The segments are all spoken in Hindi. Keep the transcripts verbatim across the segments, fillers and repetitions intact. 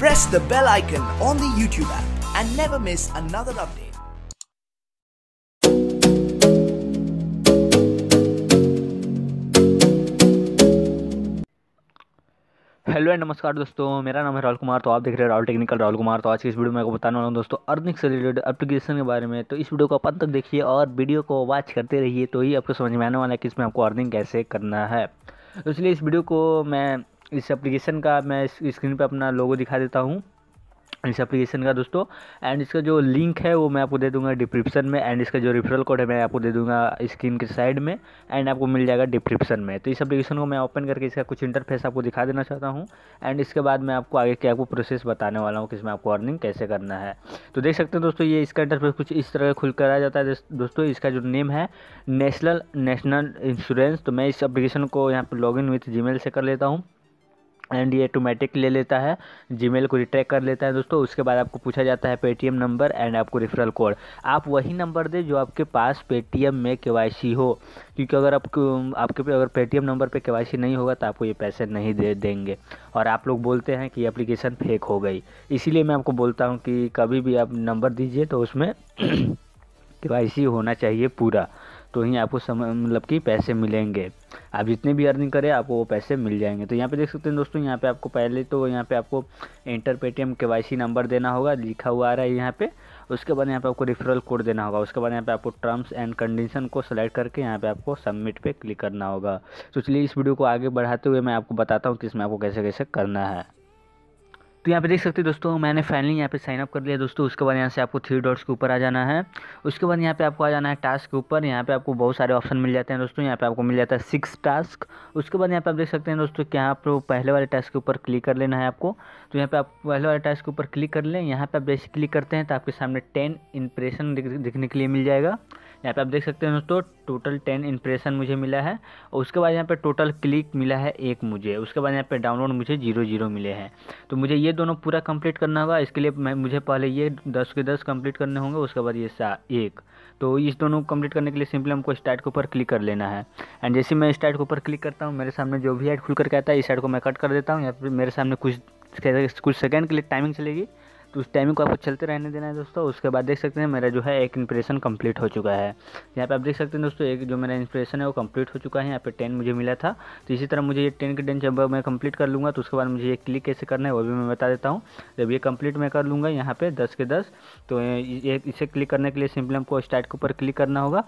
Press the bell icon on the YouTube app and never miss another update. Hello and नमस्कार दोस्तों, मेरा नाम है राहुल कुमार। तो आप देख रहे हैं राहुल टेक्निकल राहुल कुमार। तो आज की इस वीडियो में आपको बताने वाला हूँ दोस्तों अर्निंग से रिलेटेड एप्लीकेशन के बारे में। तो इस वीडियो को अपन तक देखिए और वीडियो को वॉच करते रहिए, तो ही आपको समझ में आने वाला है कि इसमें आपको अर्निंग कैसे करना है। तो इसलिए इस वीडियो को मैं इस एप्लीकेशन का मैं स्क्रीन पर अपना लोगो दिखा देता हूँ इस एप्लीकेशन का दोस्तों। एंड इसका जो लिंक है वो मैं आपको दे दूंगा डिस्क्रिप्शन में, एंड इसका जो रेफरल कोड है मैं आपको दे दूंगा स्क्रीन के साइड में, एंड आपको मिल जाएगा डिस्क्रिप्शन में। तो इस एप्लीकेशन को मैं ओपन करके इसका कुछ इंटरफेस आपको दिखा देना चाहता हूं, एंड इसके बाद मैं आपको आगे के आपको प्रोसेस बताने वाला हूँ कि इसमें आपको अर्निंग कैसे करना है। तो देख सकते हैं दोस्तों, ये इसका इंटरफेस कुछ इस तरह खुल कर आ जाता है दोस्तों। इसका जो नेम है नेशनल नेशनल इंश्योरेंस। तो मैं इस एप्लीकेशन को यहाँ पर लॉग इन विथ जीमेल से कर लेता हूँ, एंड ये ऑटोमेटिक ले लेता है, जीमेल को रिट्रैक कर लेता है दोस्तों। उसके बाद आपको पूछा जाता है Paytm number and आपको रेफरल कोड। आप वही नंबर दें जो आपके पास पे टी एम में केवाईसी हो, क्योंकि अगर आपको आपके पे अगर पे टी एम नंबर पे केवाईसी नहीं होगा तो आपको ये पैसे नहीं दे देंगे। और आप लोग बोलते हैं कि एप्लीकेशन फेक हो गई, इसीलिए मैं आपको बोलता हूँ कि कभी भी आप नंबर दीजिए तो उसमें केवाईसी होना चाहिए पूरा, तो ही आपको मतलब कि पैसे मिलेंगे। आप जितने भी अर्निंग करें आपको वो पैसे मिल जाएंगे। तो यहाँ पे देख सकते हैं दोस्तों, यहाँ पे आपको पहले तो यहाँ पे आपको एंटर पेटीएम केवाईसी नंबर देना होगा, लिखा हुआ आ रहा है यहाँ पे। उसके बाद यहाँ पे आपको रेफरल कोड देना होगा। उसके बाद यहाँ पे आपको टर्म्स एंड कंडीशन को सिलेक्ट करके यहाँ पे आपको सबमिट पे क्लिक करना होगा। तो चलिए इस वीडियो को आगे बढ़ाते हुए मैं आपको बताता हूँ कि इसमें आपको कैसे कैसे करना है। तो यहाँ पे देख सकते हैं दोस्तों, मैंने फाइनली यहाँ पे साइन अप कर लिया दोस्तों। उसके बाद यहाँ से आपको थ्री डॉट्स के ऊपर आ जाना है। उसके बाद यहाँ पे आपको आ जाना है टास्क के ऊपर। यहाँ पे आपको बहुत सारे ऑप्शन मिल जाते हैं दोस्तों। यहाँ पे आपको मिल जाता है सिक्स टास्क। उसके बाद यहाँ पे आप देख सकते हैं दोस्तों कि यहाँ पर पहले वाले टास्क के ऊपर क्लिक कर लेना है आपको। तो यहाँ पर आप पहले वाले टास्क के ऊपर क्लिक कर लें। यहाँ पर आप जैसे क्लिक करते हैं तो आपके सामने टेन इंप्रेशन दिखने के लिए मिल जाएगा। यहाँ पे आप देख सकते हैं दोस्तों टोटल टेन इंप्रेशन मुझे मिला है। उसके बाद यहाँ पे टोटल क्लिक मिला है एक मुझे। उसके बाद यहाँ पे डाउनलोड मुझे जीरो जीरो मिले हैं। तो मुझे ये दोनों पूरा कंप्लीट करना होगा। इसके लिए मैं मुझे पहले ये दस के दस कंप्लीट करने होंगे, उसके बाद ये एक। तो इस दोनों कंप्लीट करने के लिए सिंपली हमको स्टार्ट के ऊपर क्लिक कर लेना है। एंड जैसे मैं स्टार्ट के ऊपर क्लिक करता हूँ मेरे सामने जो भी ऐड खुल करके आता है, इस ऐड को मैं कट कर देता हूँ। यहाँ पर मेरे सामने कुछ कुछ सेकेंड के लिए टाइमिंग चलेगी, तो उस टाइमिंग को आपको चलते रहने देना है दोस्तों। उसके बाद देख सकते हैं मेरा जो है एक इंप्रेशन कंप्लीट हो चुका है। यहाँ पे आप देख सकते हैं दोस्तों एक जो मेरा इंप्रेशन है वो कंप्लीट हो चुका है। यहाँ पे टेन मुझे मिला था, तो इसी तरह मुझे ये टेन के टेन जब मैं कंप्लीट कर लूँगा तो उसके बाद मुझे ये क्लिक कैसे करना है वो भी मैं बता देता हूँ। जब ये कंप्लीट मैं कर लूँगा यहाँ पर दस के दस, तो इसे क्लिक करने के लिए सिंपली हमको स्टार्ट के ऊपर क्लिक करना होगा।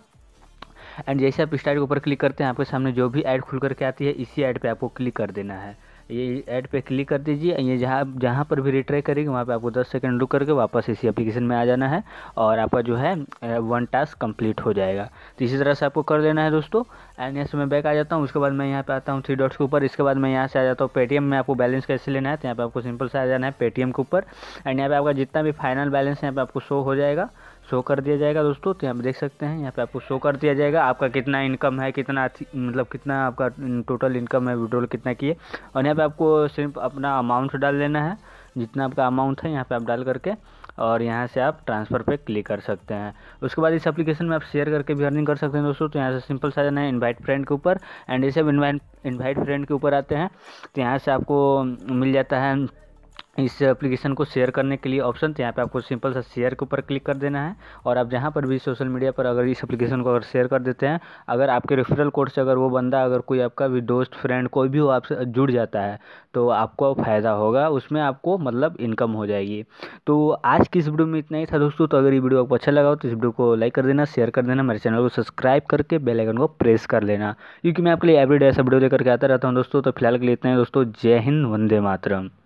एंड जैसे आप स्टार्ट के ऊपर क्लिक करते हैं आपके सामने जो भी ऐड खुल करके आती है इसी ऐड पर आपको क्लिक कर देना है। ये ऐड पे क्लिक कर दीजिए। ये जहाँ जहाँ पर भी रिट्राई करेगी वहाँ पे आपको दस सेकंड रुक करके वापस इसी एप्लीकेशन में आ जाना है और आपका जो है वन टास्क कंप्लीट हो जाएगा। तो इसी तरह से आपको कर लेना है दोस्तों। एंड यहाँ से मैं बैक आ जाता हूँ। उसके बाद मैं यहाँ पे आता हूँ थ्री डॉट्स के ऊपर। इसके बाद मैं यहाँ से आ जाता हूँ पेटीएम में। आपको बैलेंस कैसे लेना है तो यहाँ पर आपको सिंपल से आ जाना है पेटीएम के ऊपर। एंड यहाँ पर आपका जितना भी फाइनल बैलेंस है यहाँ पर आपको शो हो जाएगा, शो कर दिया जाएगा दोस्तों। तो यहाँ पे देख सकते हैं यहाँ पे आपको शो कर दिया जाएगा आपका कितना इनकम है, कितना मतलब कितना आपका टोटल इनकम है, विड्रॉल कितना किए। और यहाँ पे आपको सिर्फ अपना अमाउंट डाल लेना है, जितना आपका अमाउंट है यहाँ पे आप डाल करके और यहाँ से आप ट्रांसफ़र पे क्लिक कर सकते हैं। उसके बाद इस एप्लीकेशन में आप शेयर करके भी अर्निंग कर सकते हैं दोस्तों। तो यहाँ से सिंपल सा जाना है इनवाइट फ्रेंड के ऊपर। एंड जैसे इनवाइट इन्वाइट फ्रेंड के ऊपर आते हैं तो यहाँ से आपको मिल जाता है इस एप्लीकेशन को शेयर करने के लिए ऑप्शन। तो यहाँ पे आपको सिंपल सा शेयर के ऊपर क्लिक कर देना है। और आप जहाँ पर भी सोशल मीडिया पर अगर इस एप्लीकेशन को अगर शेयर कर देते हैं, अगर आपके रेफरल कोड से अगर वो बंदा अगर कोई आपका भी दोस्त फ्रेंड कोई भी हो आपसे जुड़ जाता है तो आपको फ़ायदा होगा, उसमें आपको मतलब इनकम हो जाएगी। तो आज की इस वीडियो में इतना ही था दोस्तों। तो अगर ये वीडियो आपको अच्छा लगा हो तो इस वीडियो को लाइक कर देना, शेयर कर देना, मेरे चैनल को सब्सक्राइब करके बेल आइकन को प्रेस कर लेना, क्योंकि मैं आपके लिए एवरीडे ऐसा वीडियो लेकर के आता रहता हूँ दोस्तों। तो फिलहाल के लिए इतना ही दोस्तों। जय हिंद, वंदे मातरम।